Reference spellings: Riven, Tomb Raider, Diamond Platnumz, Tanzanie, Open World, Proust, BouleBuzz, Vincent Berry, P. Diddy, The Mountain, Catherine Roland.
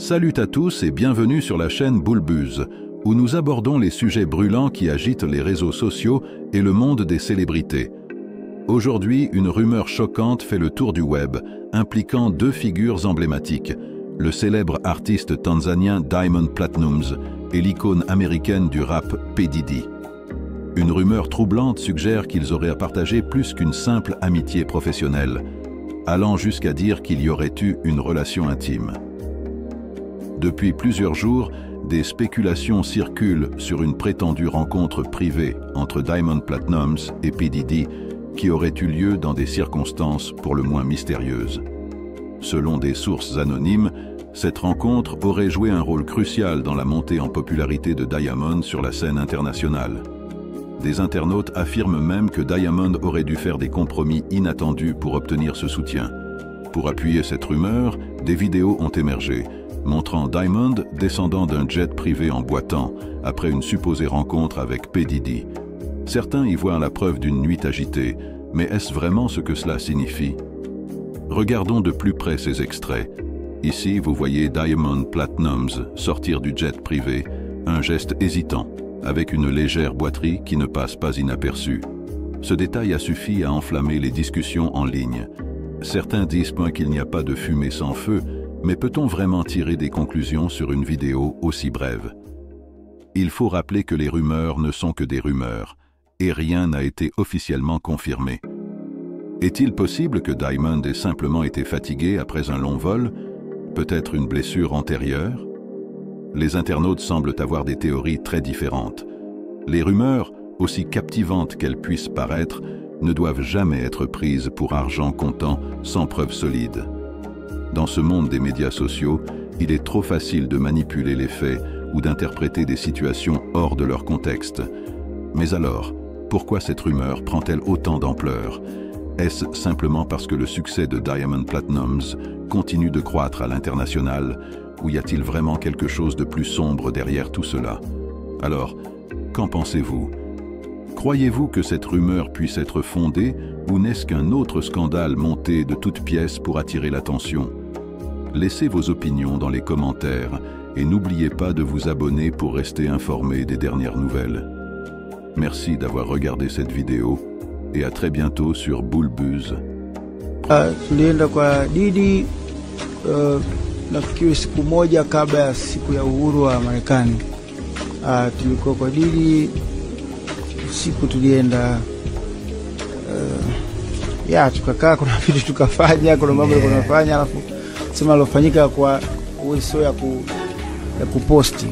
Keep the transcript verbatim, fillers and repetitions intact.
Salut à tous et bienvenue sur la chaîne BouleBuzz, où nous abordons les sujets brûlants qui agitent les réseaux sociaux et le monde des célébrités. Aujourd'hui, une rumeur choquante fait le tour du web, impliquant deux figures emblématiques, le célèbre artiste tanzanien Diamond Platnumz et l'icône américaine du rap P. Diddy. Une rumeur troublante suggère qu'ils auraient à partager plus qu'une simple amitié professionnelle, allant jusqu'à dire qu'il y aurait eu une relation intime. Depuis plusieurs jours, des spéculations circulent sur une prétendue rencontre privée entre Diamond Platnumz et P. Diddy qui aurait eu lieu dans des circonstances pour le moins mystérieuses. Selon des sources anonymes, cette rencontre aurait joué un rôle crucial dans la montée en popularité de Diamond sur la scène internationale. Des internautes affirment même que Diamond aurait dû faire des compromis inattendus pour obtenir ce soutien. Pour appuyer cette rumeur, des vidéos ont émergé, montrant Diamond descendant d'un jet privé en boitant, après une supposée rencontre avec P. Diddy. Certains y voient la preuve d'une nuit agitée, mais est-ce vraiment ce que cela signifie? Regardons de plus près ces extraits. Ici, vous voyez Diamond Platnumz sortir du jet privé, un geste hésitant, avec une légère boiterie qui ne passe pas inaperçue. Ce détail a suffi à enflammer les discussions en ligne. Certains disent qu'il n'y a pas de fumée sans feu, mais peut-on vraiment tirer des conclusions sur une vidéo aussi brève? Il faut rappeler que les rumeurs ne sont que des rumeurs, et rien n'a été officiellement confirmé. Est-il possible que Diamond ait simplement été fatigué après un long vol? Peut-être une blessure antérieure? Les internautes semblent avoir des théories très différentes. Les rumeurs, aussi captivantes qu'elles puissent paraître, ne doivent jamais être prises pour argent comptant sans preuve solide. Dans ce monde des médias sociaux, il est trop facile de manipuler les faits ou d'interpréter des situations hors de leur contexte. Mais alors, pourquoi cette rumeur prend-elle autant d'ampleur? Est-ce simplement parce que le succès de Diamond Platnumz continue de croître à l'international, ou y a-t-il vraiment quelque chose de plus sombre derrière tout cela? Alors, qu'en pensez-vous? Croyez-vous que cette rumeur puisse être fondée, ou n'est-ce qu'un autre scandale monté de toutes pièces pour attirer l'attention? Laissez vos opinions dans les commentaires et n'oubliez pas de vous abonner pour rester informé des dernières nouvelles. Merci d'avoir regardé cette vidéo et à très bientôt sur BouleBuzz. Siku tulienda uh, ya tukakaa, kuna vitu tukafanya, kuna mambo yeah. Kunafanya alafu sema lofanyika kwa uwezo ya ku ya kuposti.